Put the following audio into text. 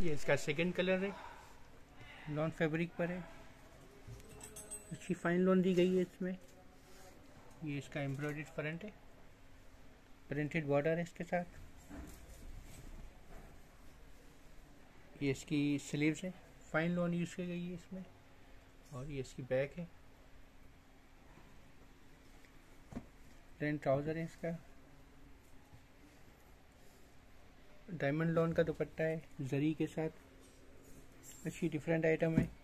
ये इसका second colour है, लॉन फैब्रिक पर है, अच्छी फाइन लॉन दी गई है इसमें। ये इसका एम्ब्रॉयडर्ड फ्रंट है, प्रिंटेड बॉर्डर है इसके साथ। ये इसकी स्लीव्स है, फाइन लॉन यूज़ की गई है इसमें। और ये इसकी बैक है, प्लेन ट्राउज़र है इसका, डायमंड लॉन का दुपट्टा है जरी के साथ। अच्छी डिफरेंट आइटम है।